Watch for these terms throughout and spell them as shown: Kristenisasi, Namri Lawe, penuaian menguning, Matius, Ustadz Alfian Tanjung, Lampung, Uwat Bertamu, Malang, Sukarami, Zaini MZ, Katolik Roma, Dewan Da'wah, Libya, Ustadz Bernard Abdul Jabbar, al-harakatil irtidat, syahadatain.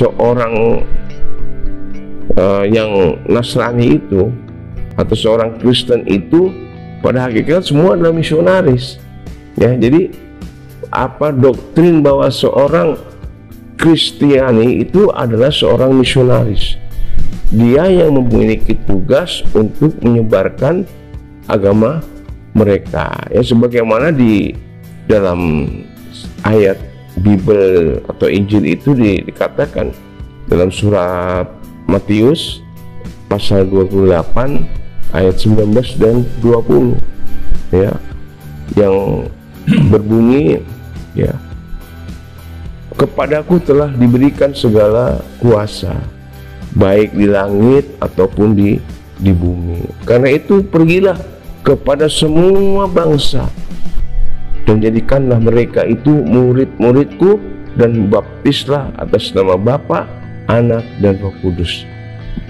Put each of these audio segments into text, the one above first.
seorang yang Nasrani itu atau seorang Kristen itu pada hakikatnya semua adalah misionaris, ya. Jadi apa doktrin bahwa seorang Kristiani itu adalah seorang misionaris, dia yang memiliki tugas untuk menyebarkan agama mereka, ya, sebagaimana di dalam ayat Bible atau Injil itu dikatakan dalam surat Matius pasal 28 ayat 19 dan 20, ya, yang berbunyi, ya, kepadaku telah diberikan segala kuasa baik di langit ataupun di bumi, karena itu pergilah kepada semua bangsa dan jadikanlah mereka itu murid-muridku dan baptislah atas nama Bapa, Anak, dan Roh Kudus.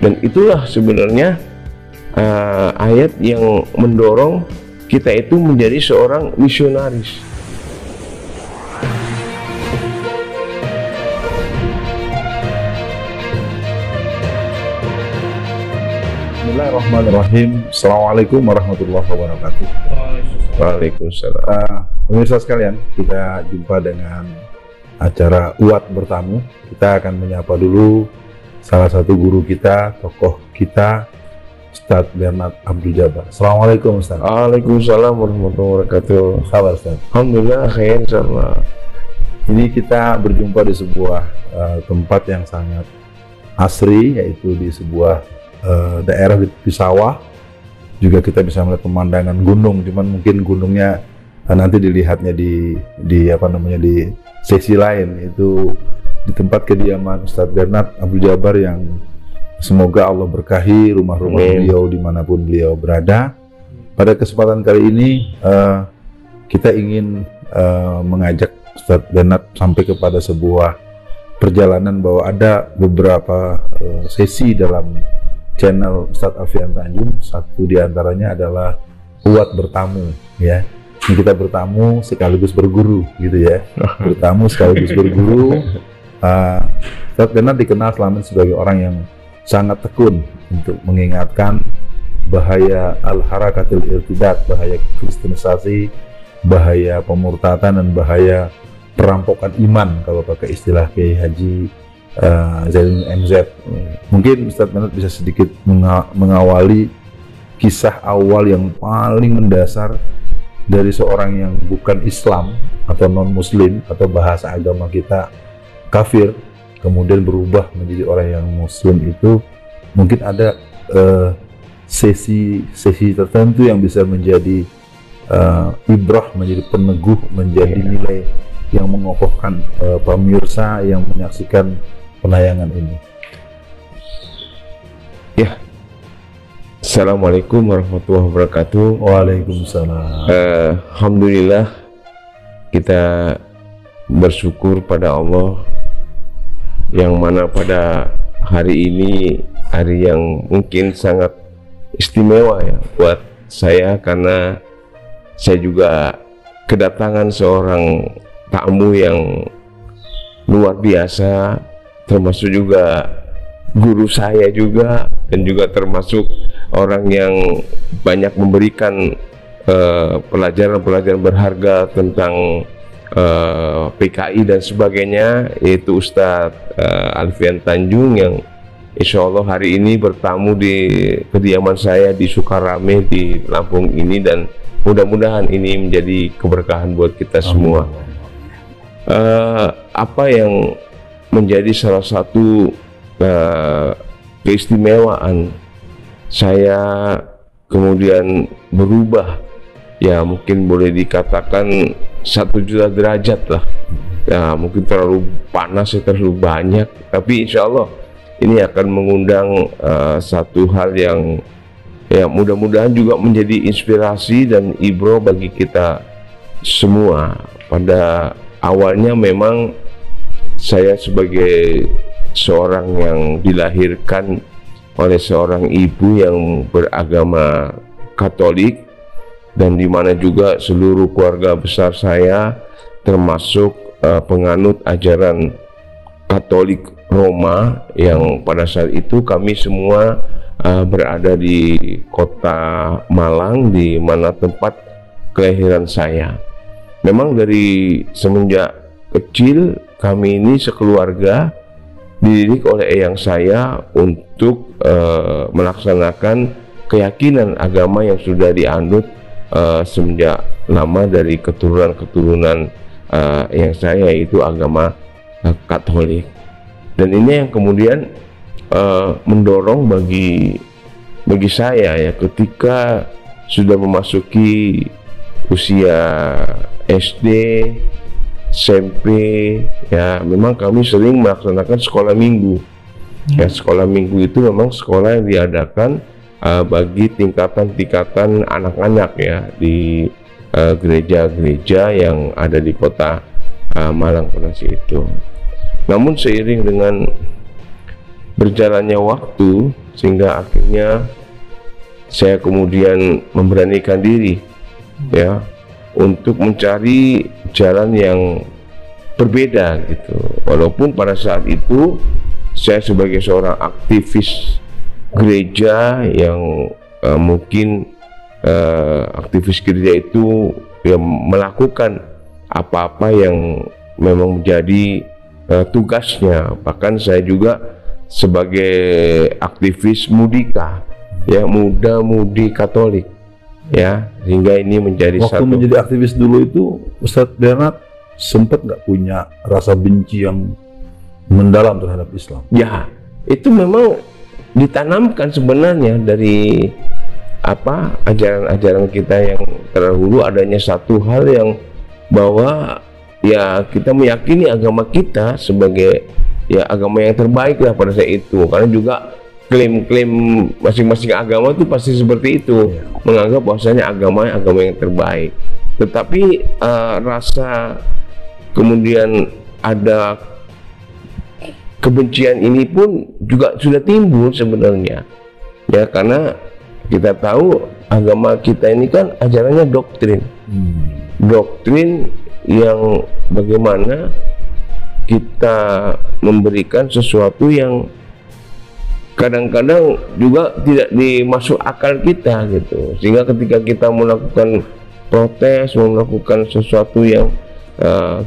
Dan itulah sebenarnya ayat yang mendorong kita itu menjadi seorang misionaris. Bismillahirrahmanirrahim. Assalamualaikum warahmatullahi wabarakatuh. Waalaikumsalam. Pemirsa sekalian, kita jumpa dengan acara Uwat Bertamu. Kita akan menyapa dulu salah satu guru kita, tokoh kita, Ustadz Bernard Abdul Jabbar. Assalamualaikum Ustadz. Waalaikumsalam warahmatullahi wabarakatuh. Salam Ustadz. Alhamdulillah khair insyaallah. Ini kita berjumpa di sebuah tempat yang sangat asri, yaitu di sebuah daerah di sawah. Juga kita bisa melihat pemandangan gunung, cuman mungkin gunungnya nanti dilihatnya di apa namanya, di sesi lain. Itu di tempat kediaman Ustadz Bernard Abdul Jabbar yang semoga Allah berkahi rumah-rumah beliau dimanapun beliau berada. Pada kesempatan kali ini kita ingin mengajak Ustadz Bernard sampai kepada sebuah perjalanan bahwa ada beberapa sesi dalam channel Ustadz Alfian Tanjung. Satu diantaranya adalah Uwat Bertamu, ya. Ini kita bertamu sekaligus berguru, gitu ya. Bertamu sekaligus berguru. Ustadz Bernard dikenal selama ini sebagai orang yang sangat tekun untuk mengingatkan bahaya al-harakatil irtidat, bahaya kristenisasi, bahaya pemurtatan, dan bahaya perampokan iman kalau pakai istilah Kyai Haji Zaini MZ. Mungkin Ustadz Bernard bisa sedikit mengawali kisah awal yang paling mendasar dari seorang yang bukan Islam atau non-muslim atau bahasa agama kita kafir, kemudian berubah menjadi orang yang muslim. Itu mungkin ada sesi-sesi tertentu yang bisa menjadi ibrah, menjadi peneguh, menjadi nilai yang mengokohkan pemirsa yang menyaksikan penayangan ini. Ya, assalamualaikum warahmatullahi wabarakatuh. Waalaikumsalam. Alhamdulillah kita bersyukur pada Allah yang mana pada hari ini hari yang mungkin sangat istimewa, ya, buat saya, karena saya juga kedatangan seorang tamu yang luar biasa, termasuk juga guru saya juga, dan juga termasuk orang yang banyak memberikan pelajaran-pelajaran berharga tentang PKI dan sebagainya, yaitu Ustadz Alfian Tanjung, yang insya Allah hari ini bertamu di kediaman saya di Sukarami di Lampung ini, dan mudah-mudahan ini menjadi keberkahan buat kita semua. Apa yang menjadi salah satu keistimewaan saya kemudian berubah, ya mungkin boleh dikatakan 1 juta derajat lah, ya, mungkin terlalu panas, terlalu banyak, tapi insya Allah ini akan mengundang satu hal yang, ya, mudah-mudahan juga menjadi inspirasi dan ibro bagi kita semua. Pada awalnya memang saya sebagai seorang yang dilahirkan oleh seorang ibu yang beragama Katolik, dan dimana juga seluruh keluarga besar saya termasuk penganut ajaran Katolik Roma yang pada saat itu kami semua berada di kota Malang, di mana tempat kelahiran saya. Memang dari semenjak kecil kami ini sekeluarga dididik oleh eyang saya untuk melaksanakan keyakinan agama yang sudah dianut semenjak lama dari keturunan-keturunan eyang saya, yaitu agama Katolik. Dan ini yang kemudian mendorong bagi saya ya, ketika sudah memasuki usia SD, SMP ya, memang kami sering melaksanakan sekolah minggu. Ya, sekolah minggu itu memang sekolah yang diadakan bagi tingkatan-tingkatan anak-anak ya, di gereja-gereja yang ada di kota Malang pada saat itu. Namun seiring dengan berjalannya waktu, sehingga akhirnya saya kemudian memberanikan diri ya untuk mencari jalan yang berbeda gitu. Walaupun pada saat itu saya sebagai seorang aktivis gereja yang mungkin aktivis gereja itu yang melakukan apa-apa yang memang menjadi tugasnya. Bahkan saya juga sebagai aktivis mudika ya, muda-mudi Katolik ya, sehingga ini menjadi waktu satu. Menjadi aktivis dulu itu Ustadz Bernard sempat nggak punya rasa benci yang mendalam terhadap Islam? Ya, itu memang ditanamkan sebenarnya dari apa ajaran-ajaran kita yang terdahulu, adanya satu hal yang bahwa ya kita meyakini agama kita sebagai ya agama yang terbaik lah pada saat itu, karena juga klaim-klaim masing-masing agama itu pasti seperti itu, ya. Menganggap bahwasanya agama yang terbaik. Tetapi rasa kemudian ada kebencian ini pun juga sudah timbul sebenarnya ya, karena kita tahu agama kita ini kan ajarannya doktrin, doktrin yang bagaimana kita memberikan sesuatu yang kadang-kadang juga tidak dimasuk akal kita gitu, sehingga ketika kita melakukan protes, melakukan sesuatu yang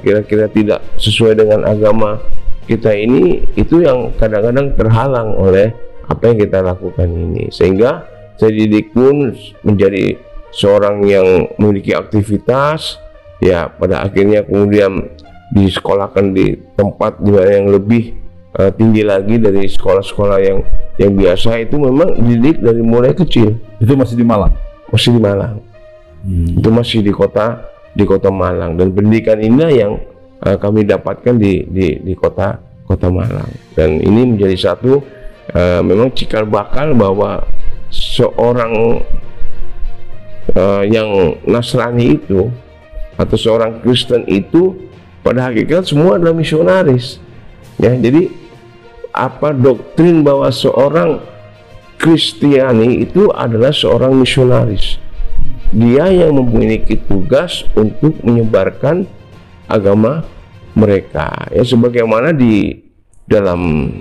kira-kira tidak sesuai dengan agama kita ini, itu yang kadang-kadang terhalang oleh apa yang kita lakukan ini. Sehingga saya didik pun menjadi seorang yang memiliki aktivitas ya, pada akhirnya kemudian disekolahkan di tempat yang lebih tinggi lagi dari sekolah-sekolah yang biasa. Itu memang didik dari mulai kecil. Itu masih di Malang? Masih di Malang. Itu masih di kota Malang, dan pendidikan ini yang kami dapatkan di kota Malang. Dan ini menjadi satu memang cikal bakal bahwa seorang yang Nasrani itu atau seorang Kristen itu pada hakikatnya semua adalah misionaris ya. Jadi apa doktrin bahwa seorang Kristiani itu adalah seorang misionaris, dia yang memiliki tugas untuk menyebarkan agama mereka ya, sebagaimana di dalam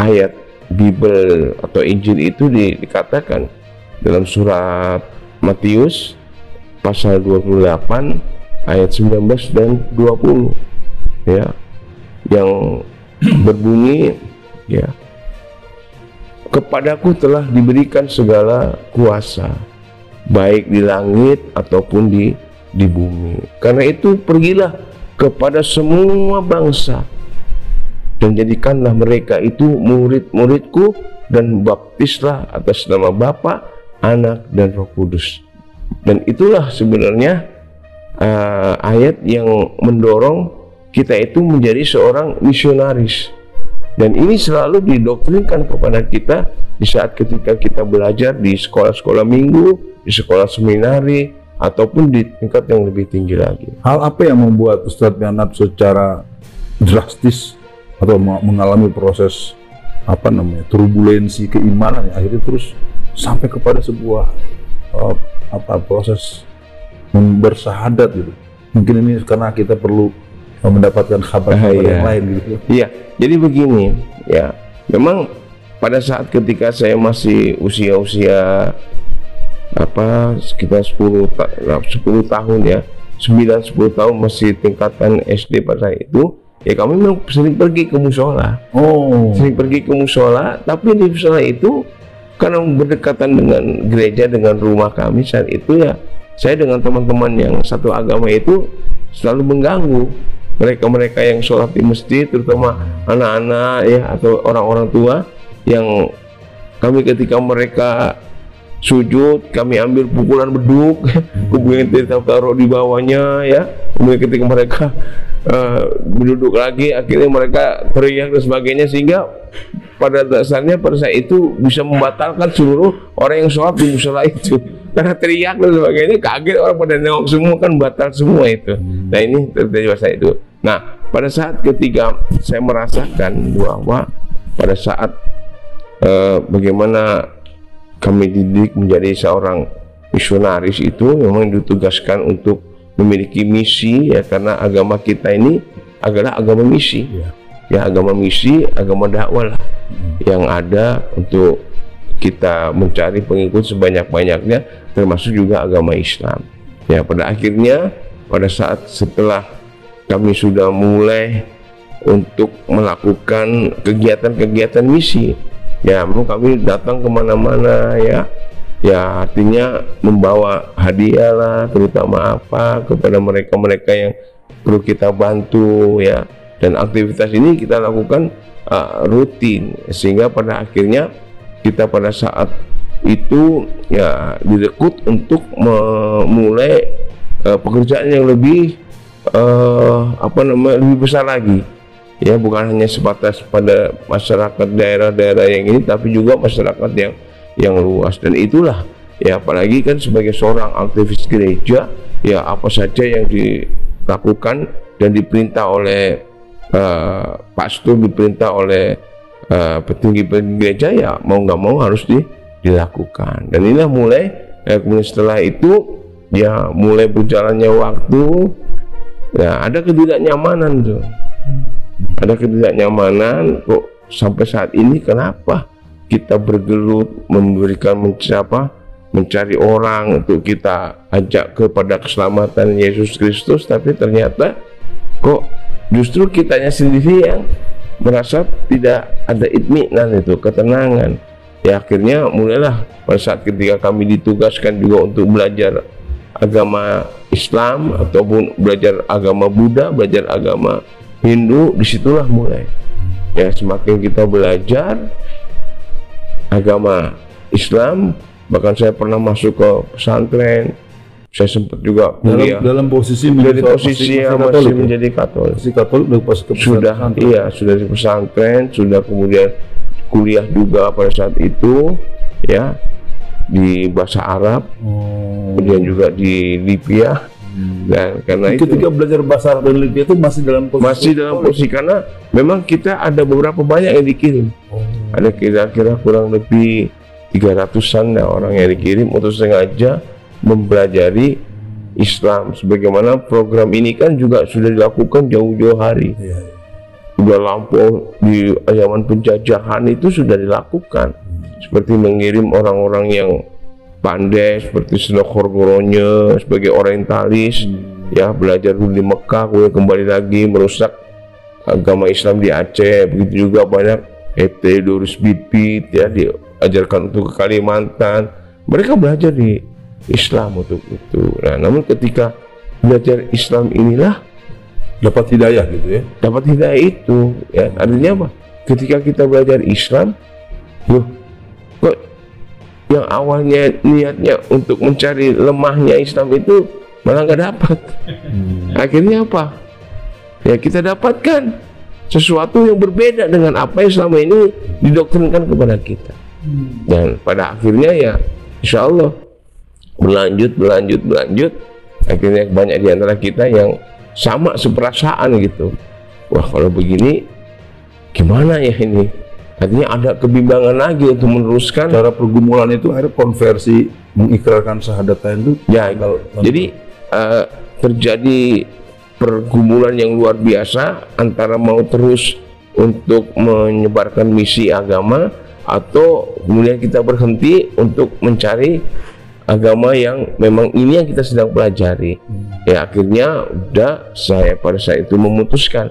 ayat Bible atau Injil itu dikatakan dalam surat Matius pasal 28 ayat 19 dan 20 ya, yang berbunyi ya, kepadaku telah diberikan segala kuasa baik di langit ataupun di bumi, karena itu pergilah kepada semua bangsa dan jadikanlah mereka itu murid-muridku dan baptislah atas nama Bapa, Anak dan Roh Kudus. Dan itulah sebenarnya ayat yang mendorong kita itu menjadi seorang misionaris, dan ini selalu didoktrinkan kepada kita di saat ketika kita belajar di sekolah-sekolah minggu, di sekolah seminari, ataupun di tingkat yang lebih tinggi lagi. Hal apa yang membuat Ustadz Bernard secara drastis atau mengalami proses apa namanya turbulensi keimanan akhirnya terus sampai kepada sebuah proses bersahadat gitu? Mungkin ini karena kita perlu mendapatkan kabar yang lain gitu. Iya, jadi begini ya, memang pada saat ketika saya masih usia-usia apa sekitar 10 tahun ya, 9-10 tahun masih tingkatan SD pada saat itu ya, kami memang sering pergi ke musola. Tapi di musola itu karena berdekatan dengan gereja, dengan rumah kami saat itu ya, saya dengan teman-teman yang satu agama itu selalu mengganggu mereka-mereka yang sholat di masjid, terutama anak-anak ya, atau orang-orang tua yang kami ketika mereka sujud, kami ambil pukulan beduk, kemudian kita taruh di bawahnya ya, kemudian ketika mereka duduk lagi, akhirnya mereka teriak dan sebagainya, sehingga pada dasarnya pada saat itu bisa membatalkan seluruh orang yang sholat di musola itu. Karena teriak dan sebagainya, kaget orang pada nengok semua, kan batal semua itu. Nah ini terjadi pada saat itu. Nah pada saat ketika saya merasakan bahwa pada saat bagaimana kami dididik menjadi seorang misionaris itu memang ditugaskan untuk memiliki misi ya, karena agama kita ini adalah agama misi ya, agama misi, agama dakwah lah, yang ada untuk kita mencari pengikut sebanyak-banyaknya, termasuk juga agama Islam. Ya, pada akhirnya, pada saat setelah kami sudah mulai untuk melakukan kegiatan-kegiatan misi, ya, kami datang kemana-mana ya, ya artinya membawa hadiah lah, terutama apa kepada mereka-mereka yang perlu kita bantu ya, dan aktivitas ini kita lakukan rutin, sehingga pada akhirnya kita pada saat itu ya direkrut untuk memulai pekerjaan yang lebih lebih besar lagi ya, bukan hanya sebatas pada masyarakat daerah-daerah yang ini, tapi juga masyarakat yang luas. Dan itulah ya, apalagi kan sebagai seorang aktivis gereja ya, apa saja yang dilakukan dan diperintah oleh pastor, diperintah oleh petinggi gereja ya, mau nggak mau harus dilakukan. Dan inilah mulai kemudian setelah itu ya, mulai berjalannya waktu ya, ada ketidaknyamanan tuh, ada ketidaknyamanan kok sampai saat ini kenapa kita bergelut memberikan mencari orang untuk kita ajak kepada keselamatan Yesus Kristus, tapi ternyata kok justru kitanya sendiri yang merasa tidak ada itminan itu, ketenangan ya. Akhirnya mulailah pada saat ketika kami ditugaskan juga untuk belajar agama Islam ataupun belajar agama Buddha, belajar agama Hindu, disitulah mulai ya, semakin kita belajar agama Islam, bahkan saya pernah masuk ke pesantren, saya sempat juga kuliah dalam posisi menjadi Katolik. Sudah, iya, sudah di pesantren, sudah kemudian kuliah juga pada saat itu ya, di bahasa Arab, kemudian juga di Libya. Dan karena ketika itu, belajar bahasa Arab dan Libya itu masih dalam posisi karena memang kita ada beberapa banyak yang dikirim, ada kira-kira kurang lebih 300-an orang yang dikirim untuk sengaja mempelajari Islam, sebagaimana program ini kan juga sudah dilakukan jauh-jauh hari sudah Lampung di zaman penjajahan itu sudah dilakukan, seperti mengirim orang-orang yang pandai seperti Sukarami sebagai orientalis ya, belajar dulu di Mekah kemudian kembali lagi merusak agama Islam di Aceh, begitu juga banyak Dorus Bibit ya, diajarkan untuk ke Kalimantan, mereka belajar di Islam untuk itu. Nah, namun ketika belajar Islam inilah dapat hidayah gitu ya. Dapat hidayah itu ya, artinya apa? Ketika kita belajar Islam, kok yang awalnya niatnya untuk mencari lemahnya Islam itu malah nggak dapat. Akhirnya apa? Ya, kita dapatkan sesuatu yang berbeda dengan apa yang selama ini didoktrinkan kepada kita. Dan pada akhirnya ya, insya Allah berlanjut, akhirnya banyak di antara kita yang sama seperasaan gitu, wah kalau begini gimana ya ini, artinya ada kebimbangan lagi untuk meneruskan cara pergumulan itu. Akhirnya konversi mengikrarkan syahadatain itu ya, jadi terjadi pergumulan yang luar biasa antara mau terus untuk menyebarkan misi agama atau kemudian kita berhenti untuk mencari agama yang memang ini yang kita sedang pelajari. Ya akhirnya udah saya pada saat itu memutuskan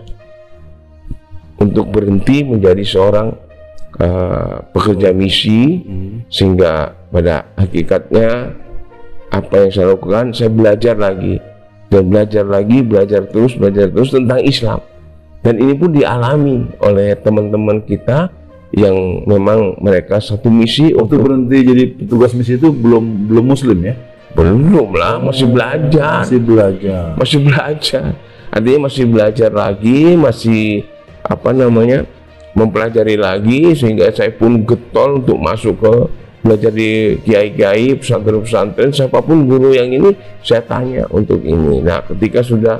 untuk berhenti menjadi seorang pekerja misi, sehingga pada hakikatnya apa yang saya lakukan, saya belajar lagi dan belajar lagi, belajar terus tentang Islam, dan ini pun dialami oleh teman-teman kita yang memang mereka satu misi. Waktu berhenti jadi petugas misi itu belum muslim ya? Belum lah, masih belajar. Masih belajar. Artinya masih belajar lagi, masih mempelajari lagi, sehingga saya pun getol untuk masuk ke belajar di kiai-kiai, pesantren-pesantren, siapapun guru yang ini saya tanya untuk ini. Nah, ketika sudah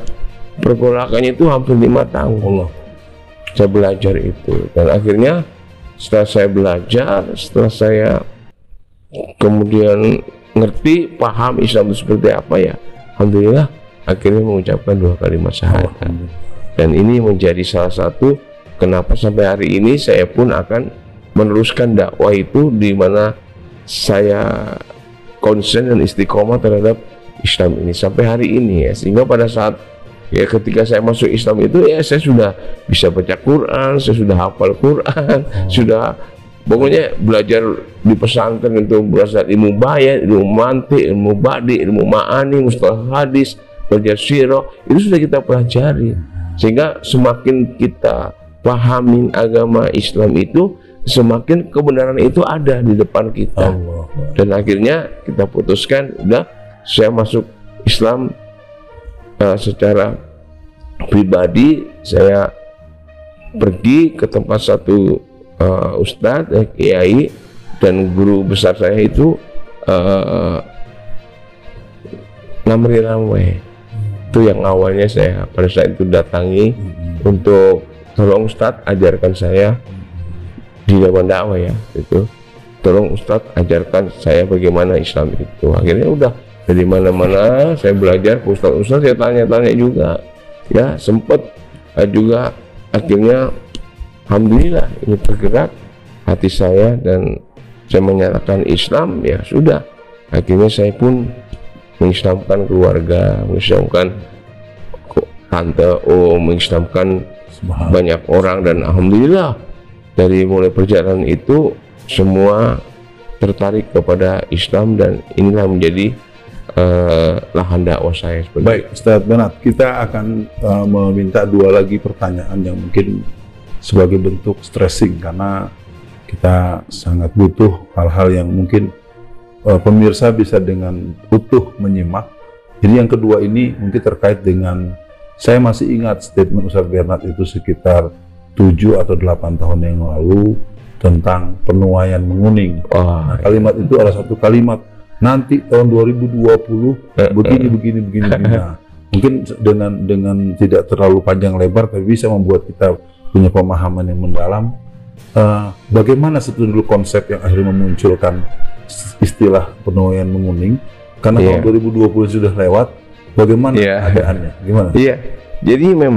pergolakannya itu hampir 5 tahun Allah, saya belajar itu, dan akhirnya setelah saya belajar, setelah saya kemudian ngerti, paham Islam itu seperti apa, ya alhamdulillah akhirnya mengucapkan 2 kalimat syahadat. Dan ini menjadi salah satu kenapa sampai hari ini saya pun akan meneruskan dakwah itu, di mana saya konsen dan istiqomah terhadap Islam ini sampai hari ini, ya, sehingga pada saat ya ketika saya masuk Islam itu, ya saya sudah bisa baca Quran, saya sudah hafal Quran, sudah pokoknya belajar di pesantren itu berasal ilmu bayan, ilmu mantik, ilmu badi, ilmu ma'ani, mustalah hadis, belajar sirah, itu sudah kita pelajari. Sehingga semakin kita pahamin agama Islam itu, semakin kebenaran itu ada di depan kita. Dan akhirnya kita putuskan, udah saya masuk Islam. Secara pribadi saya pergi ke tempat satu ustadz, kiai, dan guru besar saya itu Namri Lawe. Itu yang awalnya saya pada saat itu datangi untuk tolong ustadz ajarkan saya di Dewan Da'wah, ya itu tolong ustadz ajarkan saya bagaimana Islam itu. Akhirnya udah dari mana-mana saya belajar, ustadz-ustadz saya tanya-tanya juga, ya sempet juga akhirnya alhamdulillah ini bergerak hati saya dan saya menyatakan Islam, ya sudah akhirnya saya pun mengislamkan keluarga, mengislamkan tante, mengislamkan banyak orang, dan alhamdulillah dari mulai perjalanan itu semua tertarik kepada Islam, dan inilah menjadi lahan dakwah saya. Baik, Ustadz Bernard, kita akan meminta 2 lagi pertanyaan yang mungkin sebagai bentuk stressing, karena kita sangat butuh hal-hal yang mungkin pemirsa bisa dengan utuh menyimak. Jadi yang kedua ini mungkin terkait dengan, saya masih ingat statement Ustadz Bernard itu sekitar 7 atau 8 tahun yang lalu tentang penuaian menguning. Nah, kalimat itu adalah satu kalimat, nanti tahun 2020 begini. Nah, mungkin dengan tidak terlalu panjang lebar, tapi bisa membuat kita punya pemahaman yang mendalam. Bagaimana sebetulnya konsep yang akhirnya memunculkan istilah penuaian menguning? Karena tahun 2020 sudah lewat, bagaimana keadaannya? Gimana? Jadi memang